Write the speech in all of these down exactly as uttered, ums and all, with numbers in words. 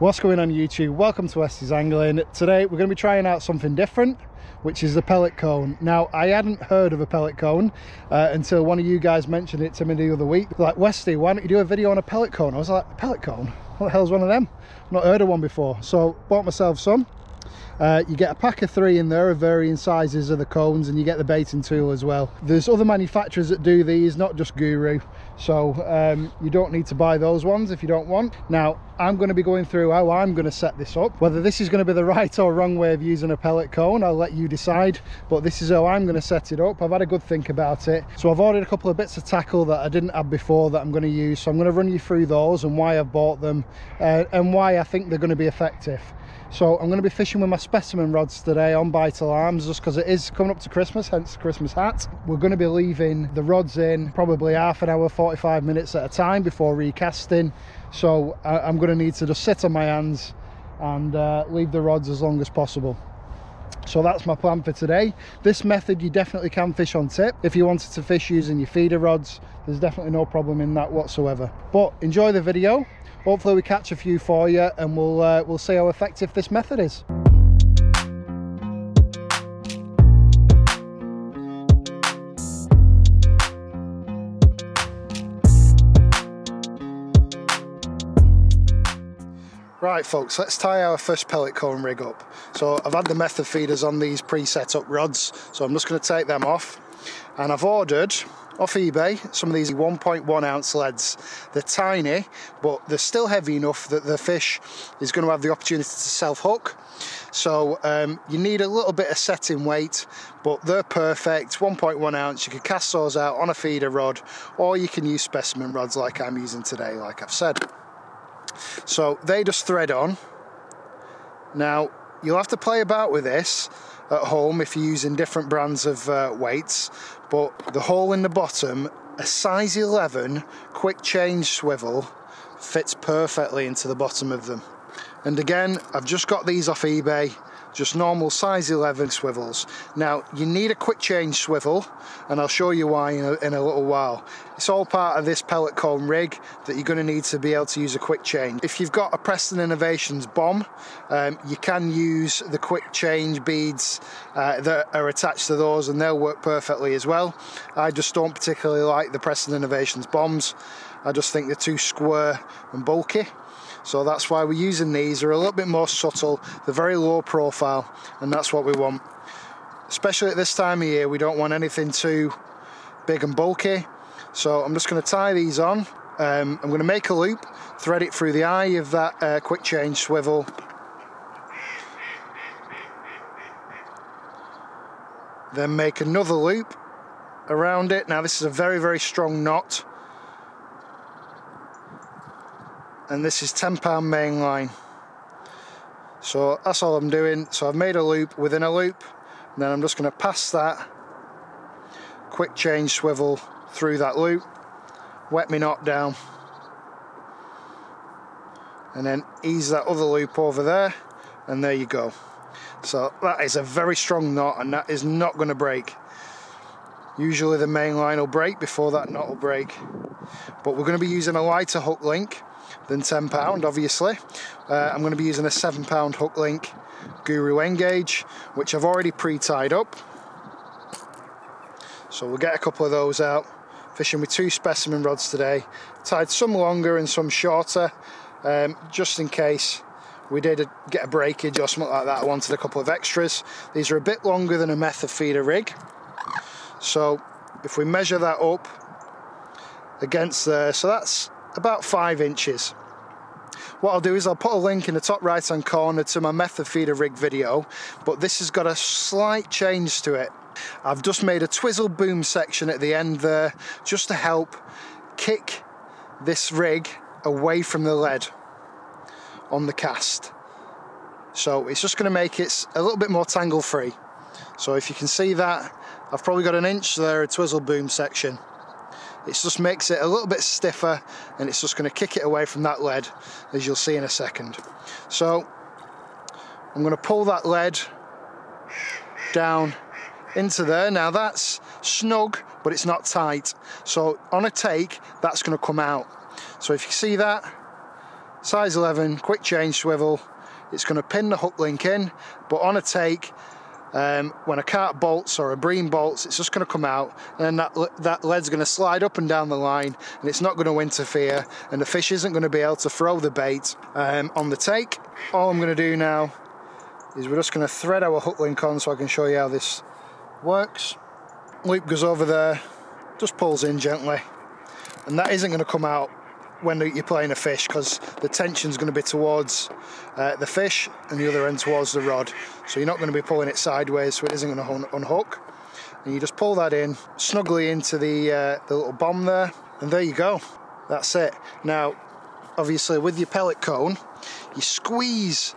What's going on YouTube? Welcome to Westy's Angling. Today we're going to be trying out something different, which is the pellet cone. Now I hadn't heard of a pellet cone uh, until one of you guys mentioned it to me the other week. Like, Westy, why don't you do a video on a pellet cone? I was like, a pellet cone? What the hell's one of them? I've not heard of one before. So bought myself some. Uh, you get a pack of three in there of varying sizes of the cones, and you get the baiting tool as well. There's other manufacturers that do these, not just Guru, so um, you don't need to buy those ones if you don't want. Now I'm going to be going through how I'm going to set this up. Whether this is going to be the right or wrong way of using a pellet cone, I'll let you decide, but this is how I'm going to set it up. I've had a good think about it. So I've ordered a couple of bits of tackle that I didn't have before that I'm going to use, so I'm going to run you through those and why I've bought them uh, and why I think they're going to be effective. So I'm going to be fishing with my specimen rods today on Vital Arms, just because it is coming up to Christmas, hence the Christmas hat. We're going to be leaving the rods in probably half an hour, forty-five minutes at a time before recasting. So I'm going to need to just sit on my hands and uh, leave the rods as long as possible. So that's my plan for today. This method you definitely can fish on tip. If you wanted to fish using your feeder rods, there's definitely no problem in that whatsoever. But enjoy the video. Hopefully we catch a few for you, and we'll uh, we'll see how effective this method is. Right folks, let's tie our first pellet cone rig up. So I've had the method feeders on these pre-set up rods, so I'm just going to take them off, and I've ordered off eBay some of these one point one ounce leads. They're tiny, but they're still heavy enough that the fish is going to have the opportunity to self-hook. So um, you need a little bit of setting weight, but they're perfect. one point one ounce, you can cast those out on a feeder rod, or you can use specimen rods like I'm using today, like I've said. So they just thread on. Now you'll have to play about with this at home if you're using different brands of uh, weights, but the hole in the bottom, a size eleven quick change swivel fits perfectly into the bottom of them. And again, I've just got these off eBay, just normal size eleven swivels. Now you need a quick change swivel, and I'll show you why in a, in a little while. It's all part of this pellet cone rig that you're going to need to be able to use a quick change. If you've got a Preston Innovations bomb, um, you can use the quick change beads uh, that are attached to those, and they'll work perfectly as well. I just don't particularly like the Preston Innovations bombs. I just think they're too square and bulky. So that's why we're using these. They're a little bit more subtle, they're very low profile, and that's what we want. Especially at this time of year, we don't want anything too big and bulky. So I'm just going to tie these on. Um, I'm going to make a loop, thread it through the eye of that uh, quick change swivel. Then make another loop around it. Now this is a very, very strong knot. And this is ten pound main line. So that's all I'm doing. So I've made a loop within a loop, and then I'm just going to pass that quick change swivel through that loop, wet me knot down, and then ease that other loop over there, and there you go. So that is a very strong knot, and that is not going to break. Usually the main line will break before that knot will break, but we're going to be using a lighter hook link than ten pound, obviously. Uh, I'm going to be using a seven pound hook link Guru Engage, which I've already pre-tied up. So we'll get a couple of those out. Fishing with two specimen rods today. Tied some longer and some shorter, um, just in case we did a, get a breakage or something like that. I wanted a couple of extras. These are a bit longer than a method feeder rig. So if we measure that up against there, so that's about five inches. What I'll do is I'll put a link in the top right hand corner to my method feeder rig video, but this has got a slight change to it. I've just made a twizzle boom section at the end there, just to help kick this rig away from the lead on the cast. So it's just going to make it a little bit more tangle free. So if you can see that, I've probably got an inch there, a twizzle boom section. It just makes it a little bit stiffer, and it's just going to kick it away from that lead, as you'll see in a second. So I'm going to pull that lead down into there. Now that's snug, but it's not tight. So on a take, that's going to come out. So if you see that, size eleven, quick change swivel. It's going to pin the hook link in, but on a take, um, when a cart bolts or a bream bolts, it's just going to come out, and then that, that lead's going to slide up and down the line, and it's not going to interfere, and the fish isn't going to be able to throw the bait um, on the take. All I'm going to do now is we're just going to thread our hook link on so I can show you how this works. Loop goes over there, just pulls in gently, and that isn't going to come out when you're playing a fish, because the tension's going to be towards uh, the fish and the other end towards the rod, so you're not going to be pulling it sideways, so it isn't going to unhook. And you just pull that in snugly into the, uh, the little bomb there, and there you go, that's it. Now obviously with your pellet cone, you squeeze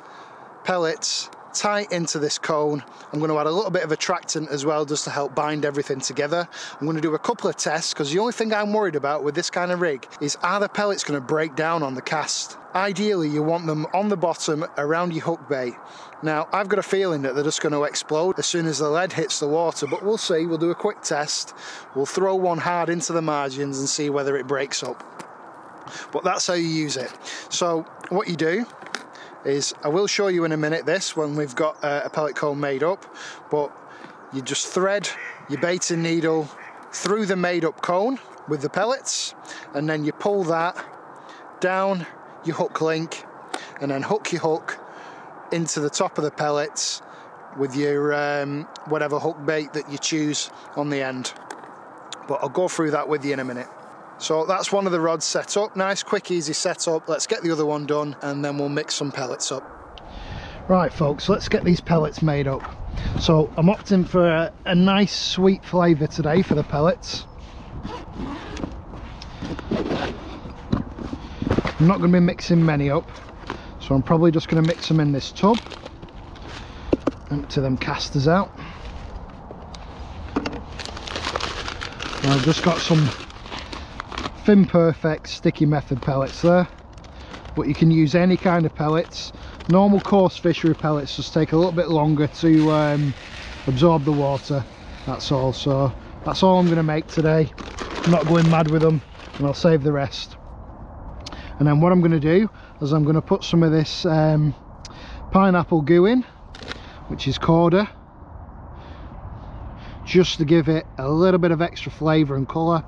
pellets tight into this cone. I'm going to add a little bit of attractant as well, just to help bind everything together. I'm going to do a couple of tests, because the only thing I'm worried about with this kind of rig is, are the pellets going to break down on the cast? Ideally you want them on the bottom around your hook bait. Now I've got a feeling that they're just going to explode as soon as the lead hits the water, but we'll see. We'll do a quick test. We'll throw one hard into the margins and see whether it breaks up. But that's how you use it. So what you do is, I will show you in a minute this when we've got uh, a pellet cone made up, but you just thread your baiting needle through the made up cone with the pellets, and then you pull that down your hook link, and then hook your hook into the top of the pellets with your um, whatever hook bait that you choose on the end. But I'll go through that with you in a minute. So that's one of the rods set up, nice quick easy setup. Let's get the other one done and then we'll mix some pellets up. Right folks, let's get these pellets made up. So I'm opting for a, a nice sweet flavour today for the pellets. I'm not going to be mixing many up, so I'm probably just going to mix them in this tub, empty them casters out. And I've just got some Fin Perfect Sticky Method pellets there, but you can use any kind of pellets. Normal coarse fishery pellets just take a little bit longer to um, absorb the water, that's all. So that's all I'm going to make today. I'm not going mad with them, and I'll save the rest. And then what I'm going to do is I'm going to put some of this um, pineapple goo in, which is Corder, just to give it a little bit of extra flavour and colour.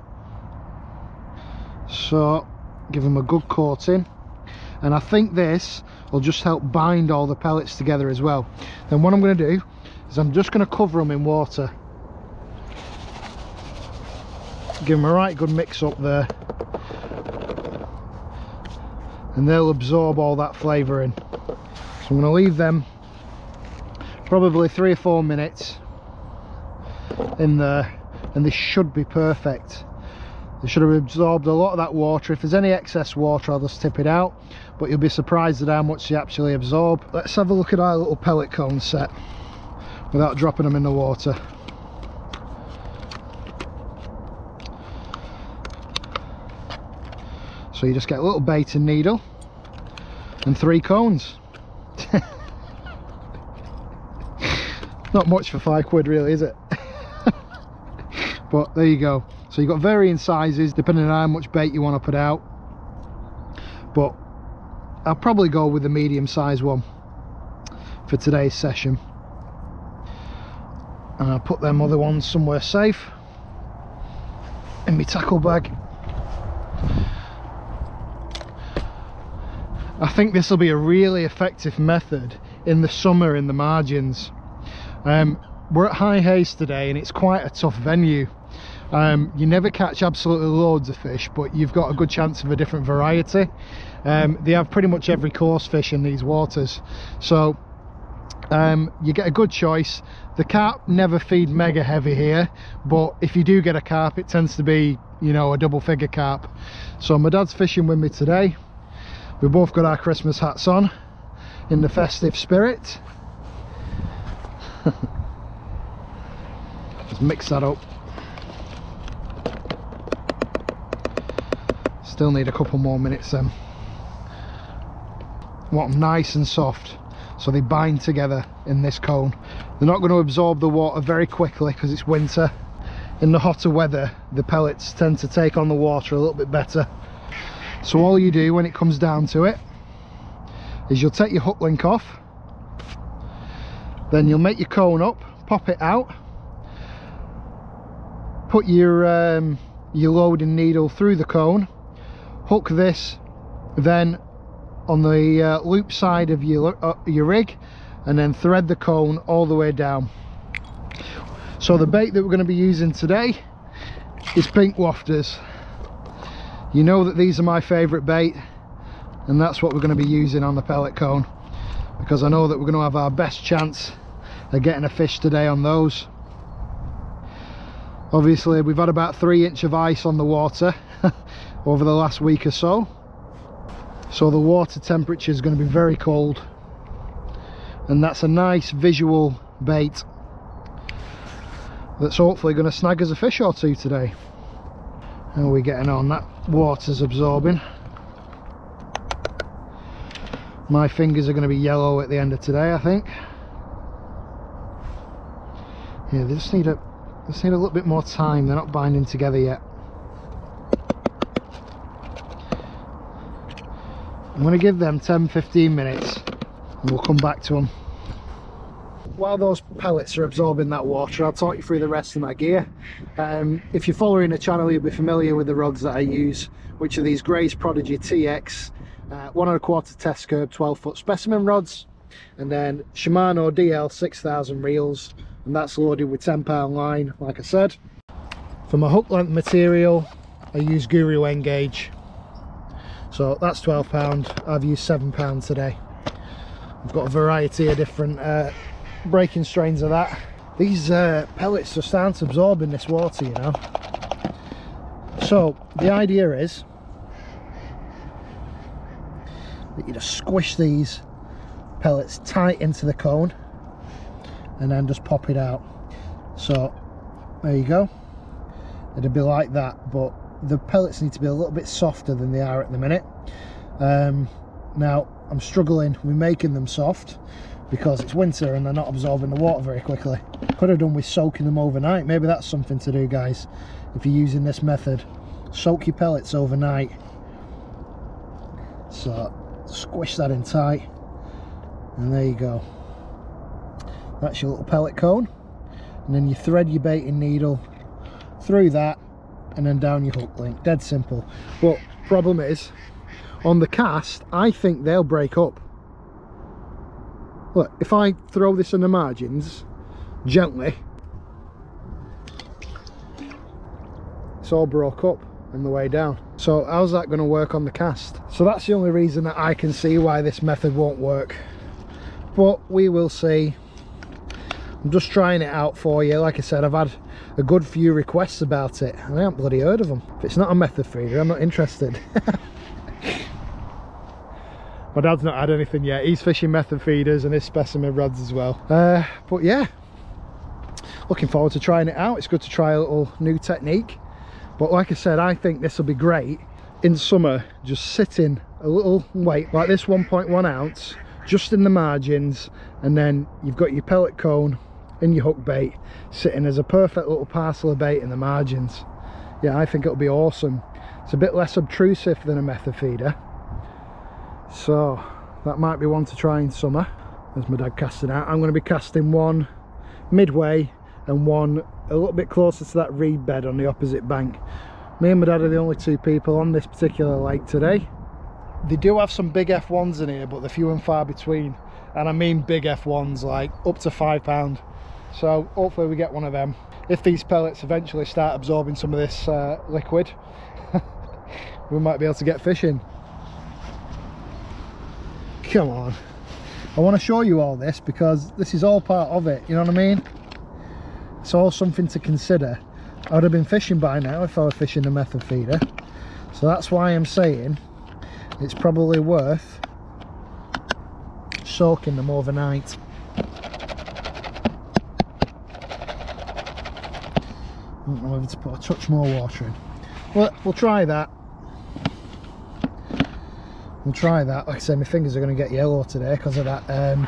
So give them a good coating, and I think this will just help bind all the pellets together as well. Then what I'm going to do is I'm just going to cover them in water, give them a right good mix up there, and they'll absorb all that flavour in. So I'm going to leave them probably three or four minutes in there, and this should be perfect. They should have absorbed a lot of that water. If there's any excess water, I'll just tip it out, but you'll be surprised at how much they actually absorb. Let's have a look at our little pellet cone set without dropping them in the water. So you just get a little baiting needle and three cones. Not much for five quid really, is it? But there you go. So you've got varying sizes depending on how much bait you want to put out, but I'll probably go with the medium size one for today's session, and I'll put them other ones somewhere safe in my tackle bag. I think this will be a really effective method in the summer in the margins. Um, we're at High Heyes today, and it's quite a tough venue. Um, you never catch absolutely loads of fish, but you've got a good chance of a different variety. Um, they have pretty much every coarse fish in these waters, so um, you get a good choice. The carp never feed mega heavy here, but if you do get a carp, it tends to be, you know, a double figure carp. So my dad's fishing with me today. We both got our Christmas hats on in the festive spirit. Just mix that up. Still need a couple more minutes then. Want them nice and soft so they bind together in this cone. They're not going to absorb the water very quickly because it's winter. In the hotter weather, the pellets tend to take on the water a little bit better. So all you do when it comes down to it is you'll take your hook link off, then you'll make your cone up, pop it out, put your um, your loading needle through the cone, hook this then on the uh, loop side of your, uh, your rig, and then thread the cone all the way down. So the bait that we're going to be using today is pink wafters. You know that these are my favourite bait, and that's what we're going to be using on the pellet cone, because I know that we're going to have our best chance of getting a fish today on those. Obviously we've had about three inch of ice on the water over the last week or so, so the water temperature is going to be very cold, and that's a nice visual bait that's hopefully going to snag us a fish or two today. How are we getting on? That water's absorbing. My fingers are going to be yellow at the end of today, I think. Yeah, they just need a just need a little bit more time. They're not binding together yet. I'm going to give them ten fifteen minutes and we'll come back to them. While those pellets are absorbing that water, I'll talk you through the rest of my gear. Um, if you're following the channel, you'll be familiar with the rods that I use, which are these Grey's Prodigy T X uh, one and a quarter test curb twelve foot specimen rods, and then Shimano D L six thousand reels, and that's loaded with ten pound line, like I said. For my hook length material, I use Guru Engage, so that's twelve pound. I've used seven pound today. I've got a variety of different uh, breaking strains of that. These uh, pellets just aren't absorbing this water, you know. So the idea is that you just squish these pellets tight into the cone and then just pop it out. So there you go, it'll be like that, but the pellets need to be a little bit softer than they are at the minute. Um, now I'm struggling with making them soft because it's winter and they're not absorbing the water very quickly. Could have done with soaking them overnight. Maybe that's something to do, guys, if you're using this method. Soak your pellets overnight. So squish that in tight, and there you go, that's your little pellet cone. And then you thread your baiting needle through that and then down your hook link. Dead simple. But problem is, on the cast, I think they'll break up. Look, if I throw this in the margins, gently, it's all broke up on the way down. So how's that going to work on the cast? So that's the only reason that I can see why this method won't work. But we will see. I'm just trying it out for you. Like I said, I've had a good few requests about it, and I haven't bloody heard of them. If it's not a method for you, I'm not interested. My dad's not had anything yet. He's fishing method feeders and his specimen rods as well. Uh, but yeah, looking forward to trying it out. It's good to try a little new technique. But like I said, I think this will be great in summer, just sitting a little weight like this one point one ounce, just in the margins, and then you've got your pellet cone and your hook bait sitting as a perfect little parcel of bait in the margins. Yeah, I think it'll be awesome. It's a bit less obtrusive than a method feeder. So that might be one to try in summer. There's my dad casting out. I'm going to be casting one midway and one a little bit closer to that reed bed on the opposite bank. Me and my dad are the only two people on this particular lake today. They do have some big F ones in here, but they're few and far between, and I mean big F ones, like up to five pound. So hopefully we get one of them if these pellets eventually start absorbing some of this uh, liquid. We might be able to get fishing. Come on, I want to show you all this because this is all part of it, you know what I mean? It's all something to consider. I would have been fishing by now if I were fishing the method feeder, so that's why I'm saying it's probably worth soaking them overnight. I don't know whether to put a touch more water in. Well, we'll try that. We'll try that. Like I say, my fingers are going to get yellow today because of that um,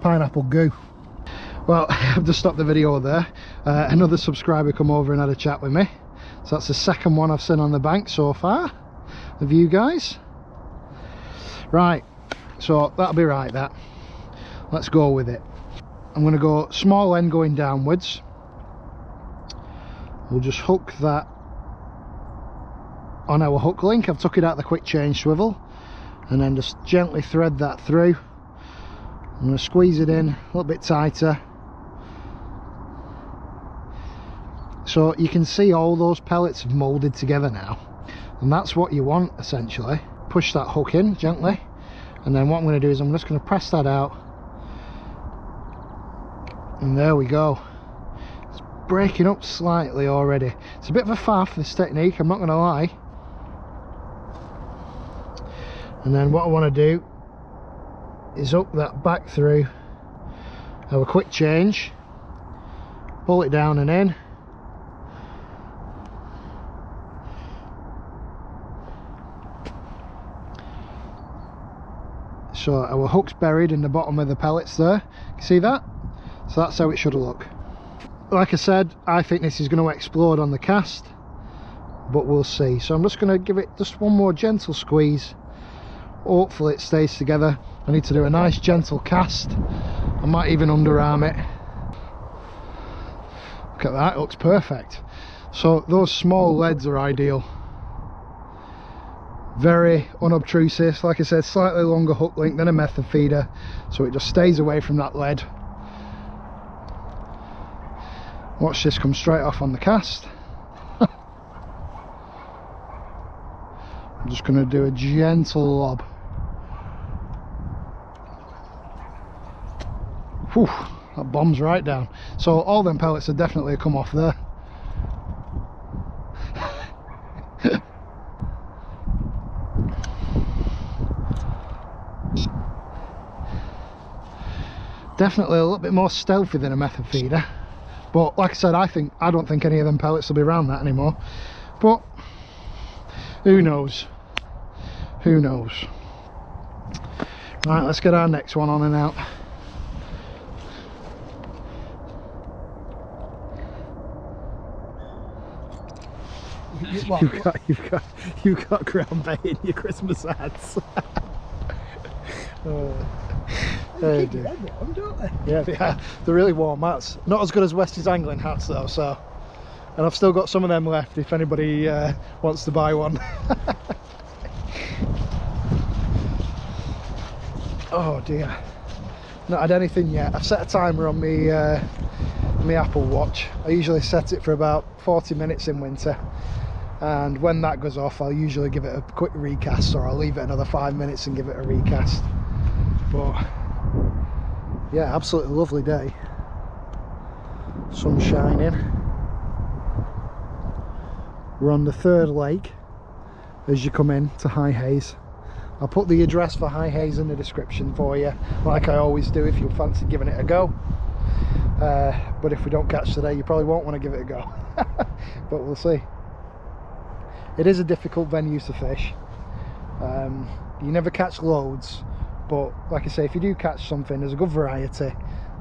pineapple goo. Well, I've just stopped the video there. Uh, another subscriber come over and had a chat with me. So that's the second one I've seen on the bank so far of you guys. Right, So that'll be right, that. Let's go with it. I'm going to go small end going downwards. We'll just hook that on our hook link. I've took it out the quick change swivel, and then just gently thread that through. I'm going to squeeze it in a little bit tighter. So you can see all those pellets have moulded together now, and that's what you want essentially. Push that hook in gently, and then what I'm going to do is I'm just going to press that out, and there we go. It's breaking up slightly already. It's a bit of a faff, this technique, I'm not going to lie. And then what I want to do is hook that back through, have a quick change, pull it down and in. So our hook's buried in the bottom of the pellets there, you see that? So that's how it should look. Like I said, I think this is going to explode on the cast, but we'll see. So I'm just going to give it just one more gentle squeeze. Hopefully it stays together. I need to do a nice gentle cast. I might even underarm it. Look at that, it looks perfect. So those small leads are ideal. Very unobtrusive, like I said, slightly longer hook link than a method feeder, so it just stays away from that lead. Watch this come straight off on the cast. I'm just going to do a gentle lob. Whew, that bombs right down. So all them pellets have definitely come off there. Definitely a little bit more stealthy than a method feeder, but like I said, I think I don't think any of them pellets will be around that anymore, but who knows, who knows. Right, let's get our next one on and out. You've got, you've got, you've got ground bait in your Christmas ads. uh. They do. Warm, don't they? Yeah, they are. They're really warm hats. Not as good as Westy's angling hats though, so. And I've still got some of them left if anybody uh, wants to buy one. Oh dear. Not had anything yet. I've set a timer on me, uh, me Apple Watch. I usually set it for about forty minutes in winter. And when that goes off, I'll usually give it a quick recast, or I'll leave it another five minutes and give it a recast. But yeah, absolutely lovely day. Sun shining. We're on the third lake as you come in to High Heyes. I'll put the address for High Heyes in the description for you, like I always do, if you fancy giving it a go. Uh, but if we don't catch today, you probably won't want to give it a go. But we'll see. It is a difficult venue to fish. Um, you never catch loads. But like I say, if you do catch something, there's a good variety,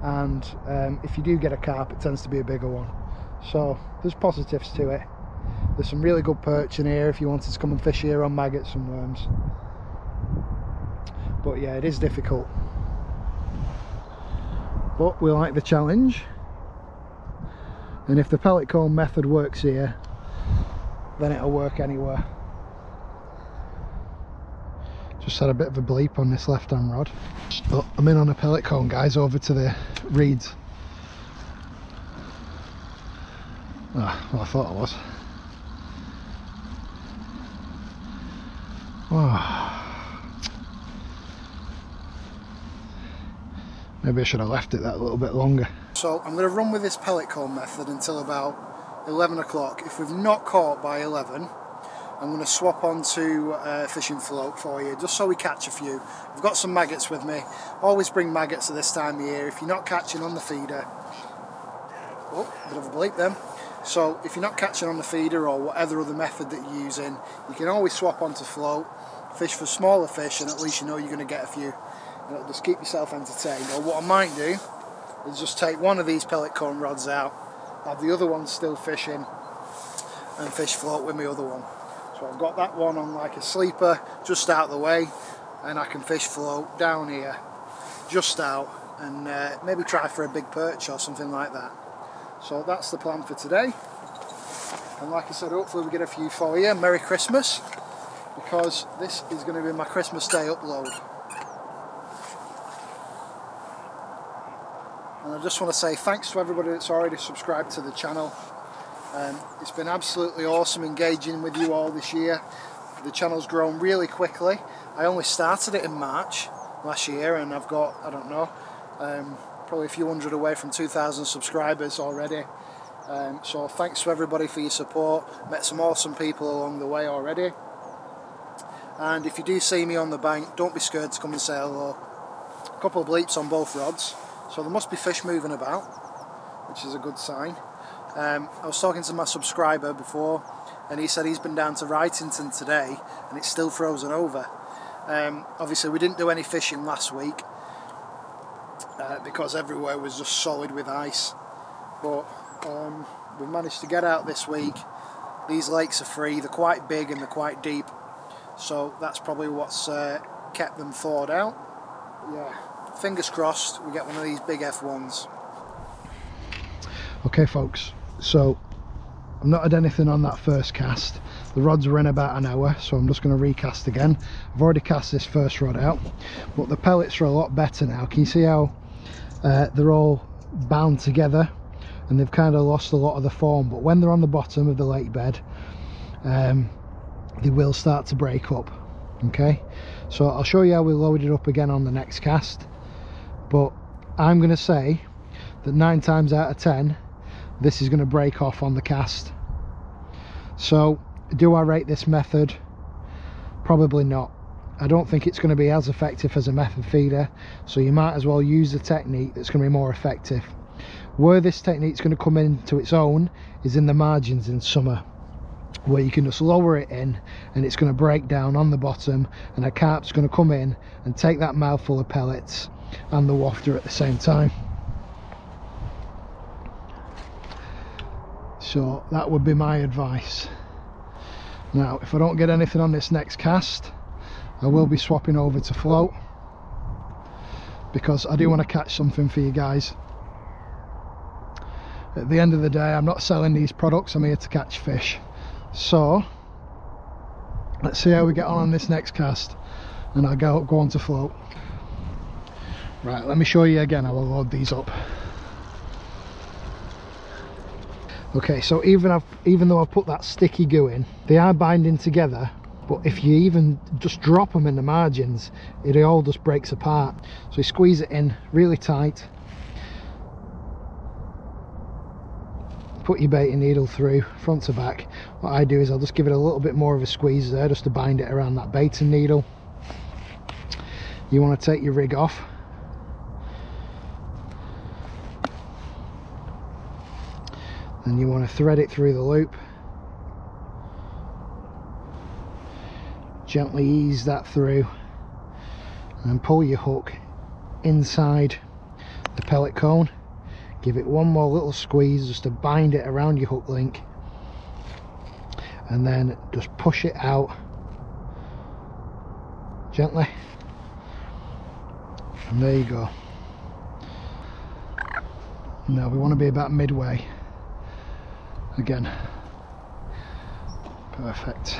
and um, if you do get a carp, it tends to be a bigger one. So there's positives to it. There's some really good perch in here if you wanted to come and fish here on maggots and worms. But yeah, it is difficult. But we like the challenge. And if the pellet cone method works here, then it'll work anywhere. Just had a bit of a bleep on this left hand rod. But I'm in on a pellet cone, guys, over to the reeds. Ah, well, I thought I was. Whoa. Maybe I should have left it that little bit longer. So I'm going to run with this pellet cone method until about eleven o'clock. If we've not caught by eleven, I'm going to swap on to uh, fishing float for you, just so we catch a few. I've got some maggots with me. Always bring maggots at this time of year. If you're not catching on the feeder, oh, bit of a bleep then. So if you're not catching on the feeder or whatever other method that you're using, you can always swap on to float, fish for smaller fish, and at least you know you're going to get a few. And it'll just keep yourself entertained. Or what I might do is just take one of these pellet cone rods out, have the other one still fishing, and fish float with my other one. So I've got that one on like a sleeper, just out of the way. and I can fish float down here just out and uh, maybe try for a big perch or something like that. So that's the plan for today, and like I said, hopefully we get a few for you. Merry Christmas, because this is going to be my Christmas Day upload. And I just want to say thanks to everybody that's already subscribed to the channel. Um, it's been absolutely awesome engaging with you all this year. The channel's grown really quickly. I only started it in March last year and I've got, I don't know, um, probably a few hundred away from two thousand subscribers already. Um, so thanks to everybody for your support. Met some awesome people along the way already. And if you do see me on the bank, don't be scared to come and say hello. A couple of bleeps on both rods, so there must be fish moving about, which is a good sign. Um, I was talking to my subscriber before, and he said he's been down to Wrightington today, and it's still frozen over. Um, obviously, we didn't do any fishing last week, uh, because everywhere was just solid with ice. But um, we managed to get out this week. These lakes are free, they're quite big and they're quite deep. So that's probably what's uh, kept them thawed out. Yeah, fingers crossed we get one of these big F ones. Okay folks, so I've not had anything on that first cast. The rods were in about an hour, so I'm just going to recast again. I've already cast this first rod out, but the pellets are a lot better now. Can you see how uh, they're all bound together and they've kind of lost a lot of the form? But when they're on the bottom of the lake bed, um, they will start to break up. Okay, so I'll show you how we load it up again on the next cast, but I'm going to say that nine times out of ten this is going to break off on the cast. So do I rate this method? Probably not. I don't think it's going to be as effective as a method feeder, so you might as well use a technique that's going to be more effective. Where this technique's going to come into its own is in the margins in summer, where you can just lower it in and it's going to break down on the bottom, and a carp's going to come in and take that mouthful of pellets and the wafter at the same time. So that would be my advice. Now if I don't get anything on this next cast, I will be swapping over to float, because I do want to catch something for you guys. At the end of the day, I'm not selling these products, I'm here to catch fish. So let's see how we get on on this next cast, and I'll go, go on to float. Right, let me show you again how I'll load these up. Okay, so even, I've, even though I've put that sticky goo in, they are binding together, but if you even just drop them in the margins, it all just breaks apart. So you squeeze it in really tight, put your baiting needle through front to back. What I do is I'll just give it a little bit more of a squeeze there, just to bind it around that baiting needle. You want to take your rig off, and you want to thread it through the loop, gently ease that through, and pull your hook inside the pellet cone. Give it one more little squeeze just to bind it around your hook link, and then just push it out gently, and there you go. Now we want to be about midway again. Perfect.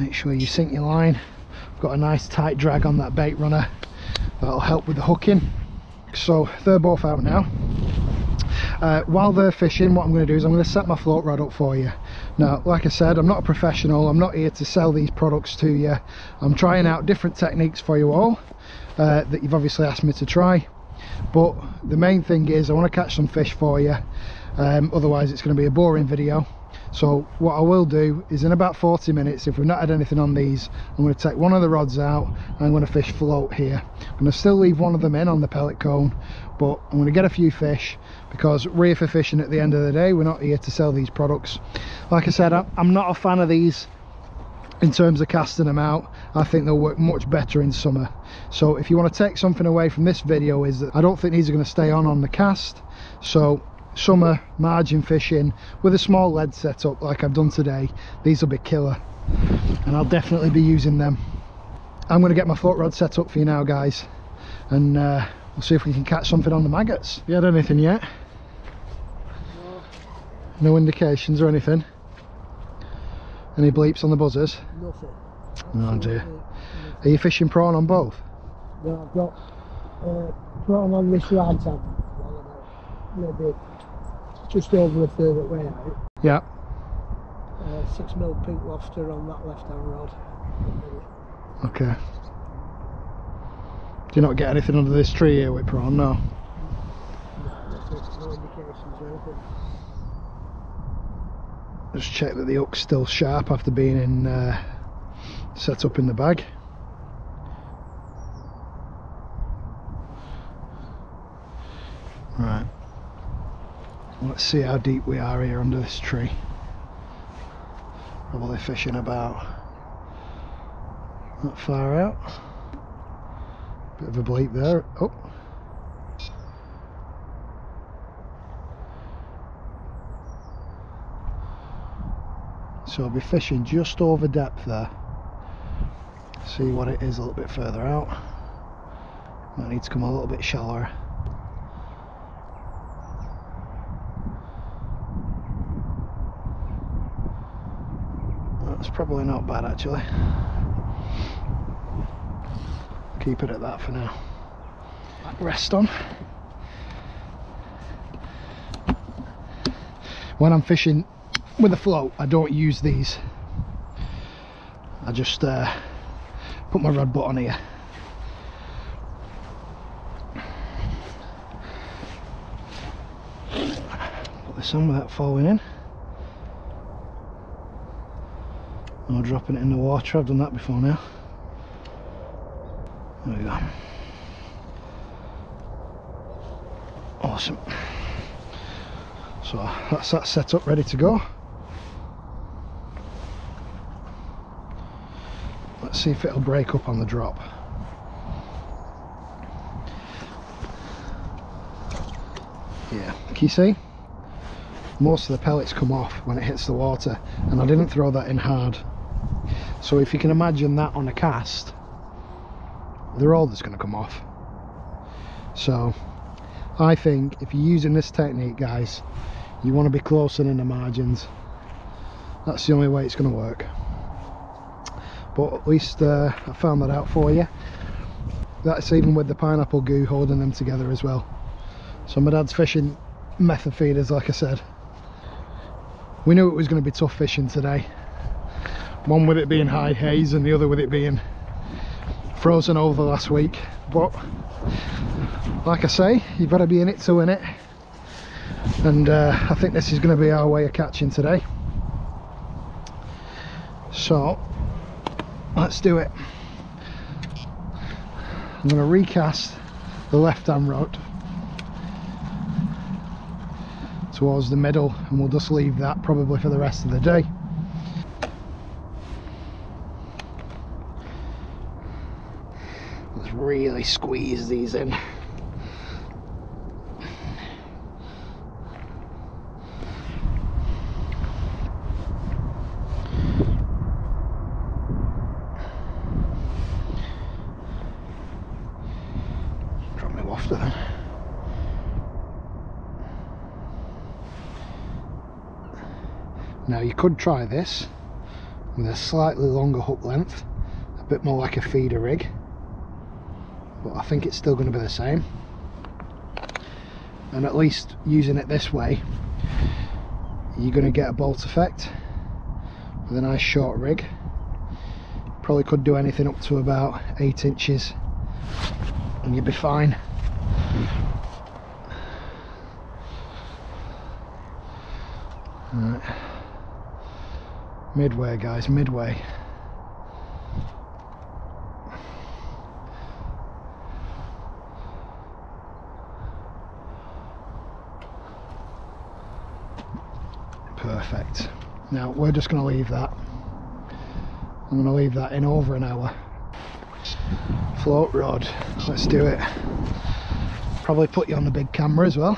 Make sure you sink your line. Got a nice tight drag on that bait runner, that'll help with the hooking. So they're both out now. Uh, while they're fishing, what I'm going to do is I'm going to set my float rod up for you. Now like I said, I'm not a professional, I'm not here to sell these products to you. I'm trying out different techniques for you all uh, that you've obviously asked me to try, but the main thing is I want to catch some fish for you. Um, otherwise it's going to be a boring video. So what I will do is in about forty minutes, if we've not had anything on these, I'm going to take one of the rods out and I'm going to fish float here. I'm going to still leave one of them in on the pellet cone, but I'm going to get a few fish, because we're here for fishing at the end of the day. We're not here to sell these products. Like I said, I'm not a fan of these in terms of casting them out, I think they'll work much better in summer. So if you want to take something away from this video, is that I don't think these are going to stay on on the cast. So summer margin fishing with a small lead setup like I've done today, these will be killer, and I'll definitely be using them. I'm going to get my float rod set up for you now, guys, and uh, we'll see if we can catch something on the maggots. Have you had anything yet? No. No indications or anything? Any bleeps on the buzzers? Nothing. Oh dear. Are you fishing prawn on both? No, I've got uh, prawn on this right hand, maybe just over a third of the way out. Yeah. Uh, six mil pink lobster on that left hand rod. Okay. Do you not get anything under this tree here with prawn? No. No indications or anything. Just check that the hook's still sharp after being in uh, set up in the bag. Right, let's see how deep we are here under this tree. Probably fishing about not far out. Bit of a bleep there. Oh. So I'll be fishing just over depth there. See what it is a little bit further out. Might need to come a little bit shallower. That's probably not bad actually. Keep it at that for now. Rest on. When I'm fishing with a float, I don't use these. I just uh, put my rod butt on here. Put this on without falling in or dropping it in the water. I've done that before now. There we go. Awesome. So that's that set up, ready to go. Let's see if it'll break up on the drop. Yeah, can you see? Most of the pellets come off when it hits the water, and I didn't throw that in hard. So if you can imagine that on a cast, they're all that's going to come off. So I think if you're using this technique, guys, you want to be closer in the margins. That's the only way it's going to work. But at least uh, I found that out for you. That's even with the pineapple goo holding them together as well. So my dad's fishing method feeders, like I said. We knew it was going to be tough fishing today. One with it being High Heyes and the other with it being frozen over last week. But like I say, you've got to be in it to win it. And uh, I think this is going to be our way of catching today. So let's do it. I'm going to recast the left hand rod towards the middle, and we'll just leave that probably for the rest of the day. Let's really squeeze these in. Now you could try this with a slightly longer hook length, a bit more like a feeder rig, but I think it's still going to be the same. And at least using it this way, you're going to get a bolt effect with a nice short rig. Probably could do anything up to about eight inches and you'd be fine. All right. Midway, guys, midway. Perfect. Now we're just going to leave that. I'm going to leave that in over an hour. Float rod, let's do it. Probably put you on the big camera as well.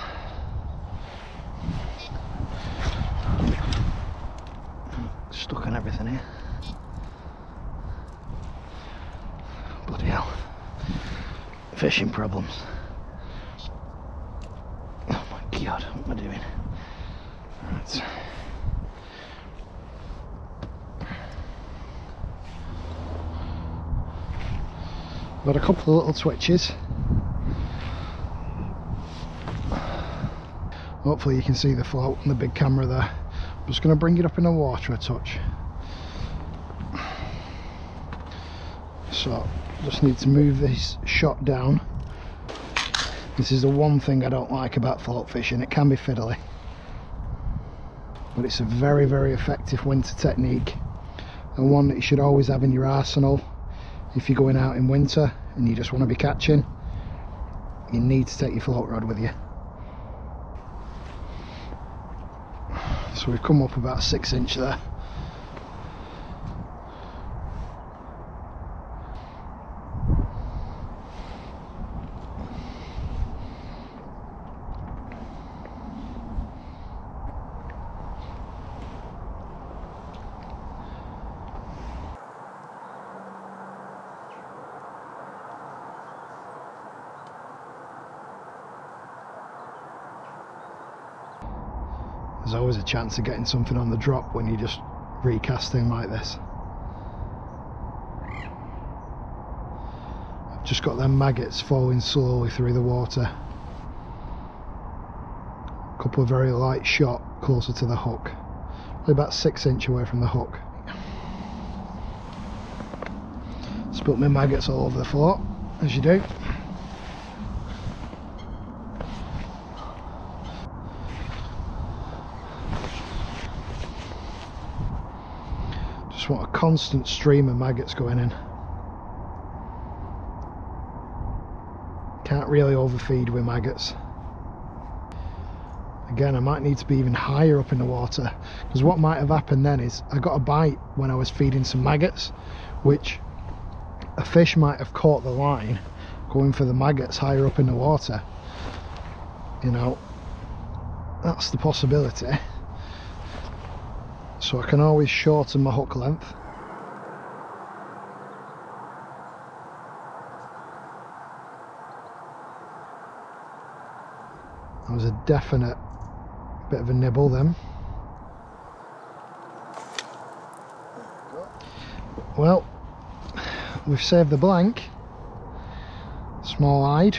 Stuck on everything here. Bloody hell. Fishing problems. Oh my god, what am I doing? Alright. Got a couple of little twitches. Hopefully you can see the float and the big camera there. I'm just going to bring it up in the water a touch. So, just need to move this shot down. This is the one thing I don't like about float fishing. It can be fiddly. But it's a very, very effective winter technique. And one that you should always have in your arsenal. If you're going out in winter and you just want to be catching, you need to take your float rod with you. So we've come up about six inch there. There's always a chance of getting something on the drop when you're just recasting like this. I've just got them maggots falling slowly through the water. A couple of very light shot closer to the hook. Probably about six inch away from the hook. Spilt my maggots all over the floor, as you do. Just want a constant stream of maggots going in. Can't really overfeed with maggots. Again, I might need to be even higher up in the water, because what might have happened then is I got a bite when I was feeding some maggots, which a fish might have caught the line going for the maggots higher up in the water. You know, that's the possibility. So I can always shorten my hook length. That was a definite bit of a nibble then. Well, we've saved the blank. Small-eyed.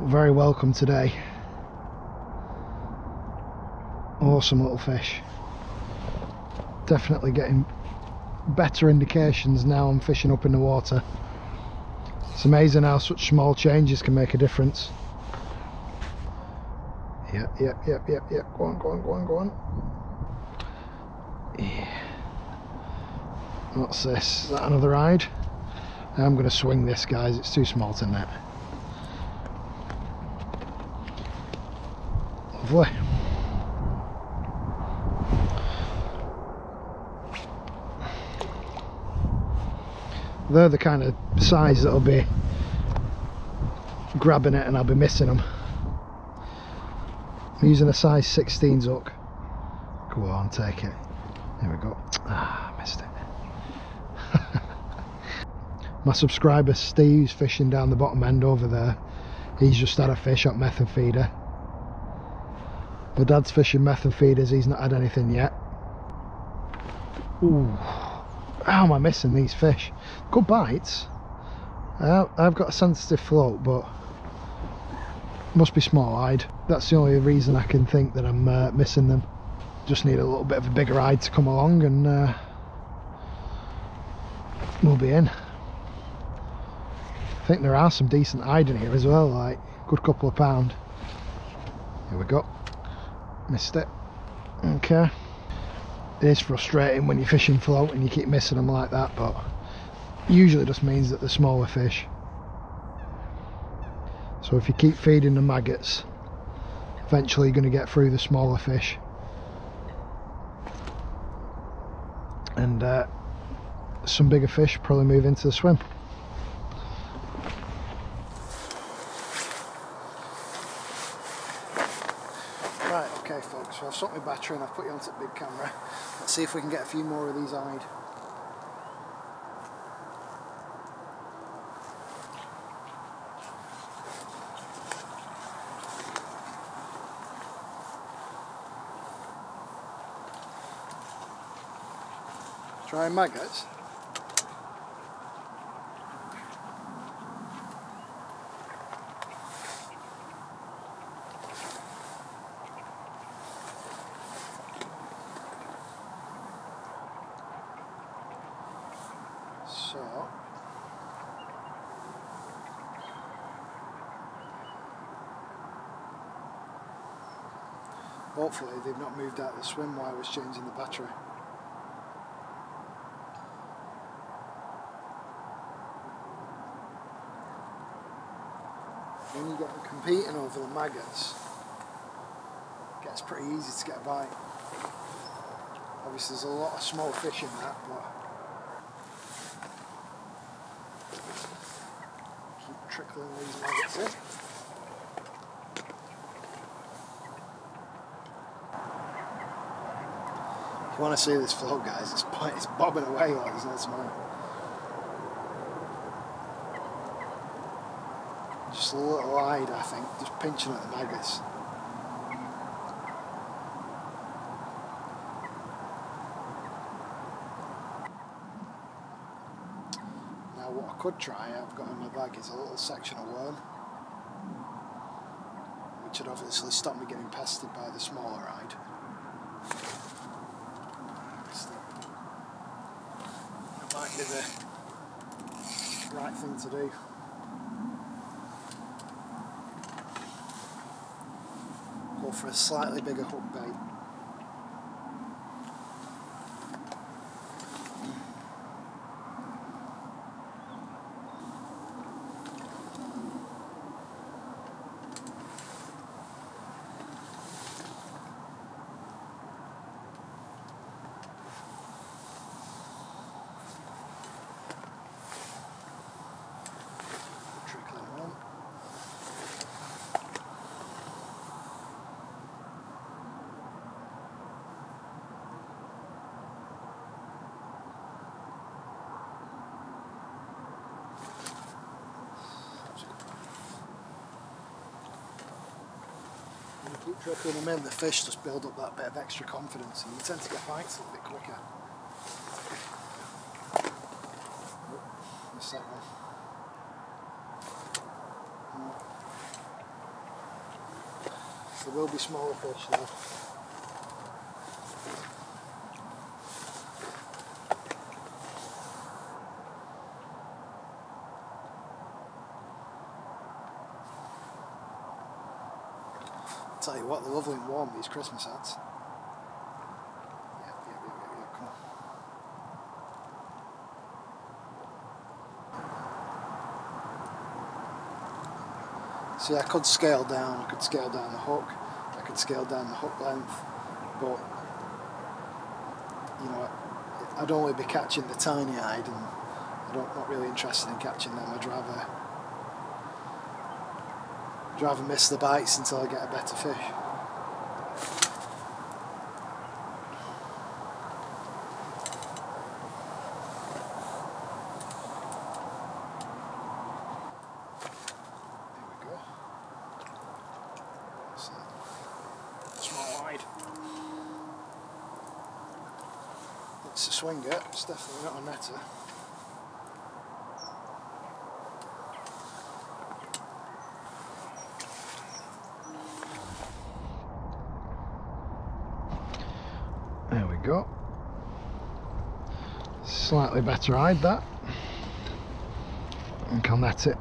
Very welcome today. Awesome little fish. Definitely getting better indications now I'm fishing up in the water. It's amazing how such small changes can make a difference. Yep, yep, yep, yep, yep. Go on, go on, go on, go on. Yeah. What's this? Is that another ride? I'm going to swing this, guys. It's too small to net. Lovely. They're the kind of size that'll be grabbing it and I'll be missing them. I'm using a size sixteen hook. Go on, take it. There we go. Ah, missed it. My subscriber Steve's fishing down the bottom end over there. He's just had a fish up method feeder. My dad's fishing method feeders, he's not had anything yet. Ooh. How am I missing these fish? Good bites. Uh, I've got a sensitive float, but must be small-eyed. That's the only reason I can think that I'm uh, missing them. Just need a little bit of a bigger eye to come along and uh, we'll be in. I think there are some decent eyed in here as well, like a good couple of pound. Here we go. Missed it. Okay. It is frustrating when you're fishing float and you keep missing them like that, but usually just means that they're smaller fish. So if you keep feeding the maggots, eventually you're going to get through the smaller fish. and uh, some bigger fish probably move into the swim. Right, okay folks, so I've stopped my battery and I've put you onto the big camera. Let's see if we can get a few more of these eyed. Try maggots. So hopefully they've not moved out of the swim while I was changing the battery. When you get them competing over the maggots, it gets pretty easy to get a bite. Obviously there's a lot of small fish in that, but keep trickling these maggots in. If you want to see this float, guys, it's, it's bobbing away like there's no tomorrow. Just a little eyed, I think, just pinching at the maggots. Now what I could try, I've got in my bag, is a little section of worm, which would obviously stop me getting pestered by the smaller eyed. That might be the right thing to do. For a slightly bigger hook bait. Keep trickling them in, the fish just build up that bit of extra confidence and you tend to get bites a little bit quicker. Missed that one. Mm. There will be smaller fish though. Tell you what, they're lovely and warm, these Christmas hats. Yeah, yeah, yeah, yeah, yeah, come on. See, I could scale down, I could scale down the hook, I could scale down the hook length, but, you know, I'd only be catching the tiny-eyed, and I'm not really interested in catching them. I'd rather... I'd rather miss the bites until I get a better fish. There we go. That's it. Small wide. It's a swinger, it's definitely not a netter. Go. Slightly better eyed that. And can net it.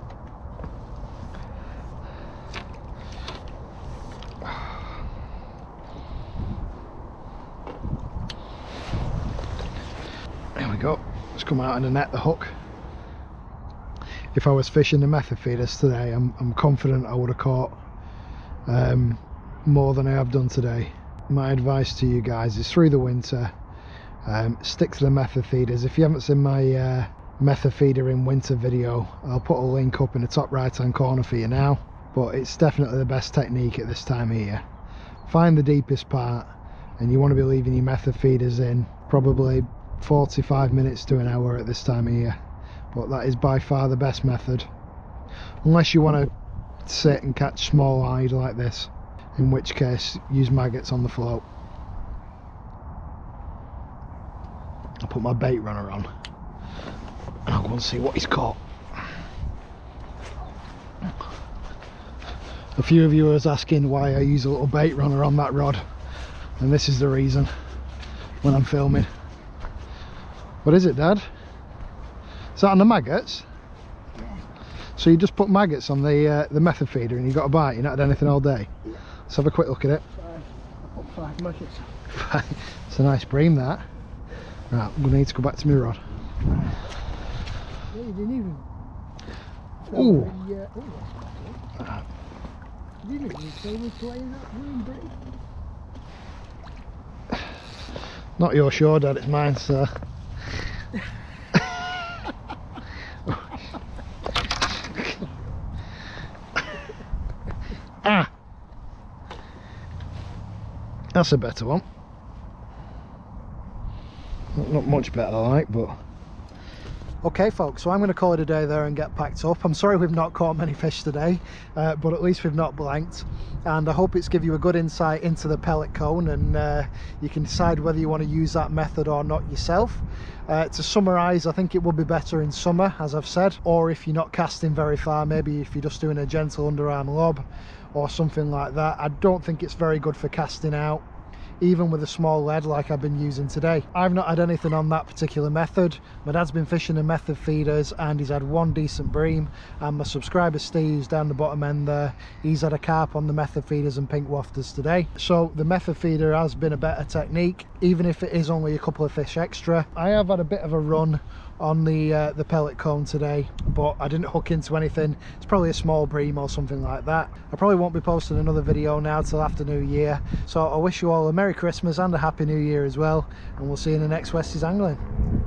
There we go. It's come out in the net, the hook. If I was fishing the method feeders today, I'm, I'm confident I would have caught um, more than I have done today. My advice to you guys is through the winter, Um, stick to the metha feeders. If you haven't seen my uh, metha feeder in winter video, I'll put a link up in the top right hand corner for you now, but it's definitely the best technique at this time of year. Find the deepest part, and you want to be leaving your metha feeders in probably forty-five minutes to an hour at this time of year, but that is by far the best method, unless you want to sit and catch small eyed like this, in which case use maggots on the float. I'll put my bait runner on and I'll go and see what he's caught. A few of you are asking why I use a little bait runner on that rod, and this is the reason when I'm filming. What is it, Dad? Is that on the maggots? Yeah. So you just put maggots on the uh, the metha feeder and you got a bite, you're not had anything all day? Yeah. Let's have a quick look at it. Five, I put five maggots. It's a nice bream, that. Right, I'm going to need to go back to my rod. Yeah, you didn't even... Ooh! The, uh, oh, right. You didn't even say we're playing that bream, Brick. Not your shore, Dad, it's mine, sir. Ah, that's a better one. Not, not much better, like, but okay, folks. So I'm going to call it a day there and get packed up. I'm sorry we've not caught many fish today, uh, but at least we've not blanked. And I hope it's give you a good insight into the pellet cone, and uh, you can decide whether you want to use that method or not yourself. Uh, to summarise, I think it would be better in summer, as I've said, or if you're not casting very far, maybe if you're just doing a gentle underarm lob or something like that. I don't think it's very good for casting out, even with a small lead like I've been using today. I've not had anything on that particular method. My dad's been fishing the method feeders and he's had one decent bream, and my subscriber Steve's down the bottom end there, he's had a carp on the method feeders and pink wafters today. So the method feeder has been a better technique, even if it is only a couple of fish extra. I have had a bit of a run on the uh, the pellet cone today, but I didn't hook into anything. It's probably a small bream or something like that. I probably won't be posting another video now till after New Year, so I wish you all a Merry Christmas and a Happy New Year as well, and we'll see you in the next Westy's Angling.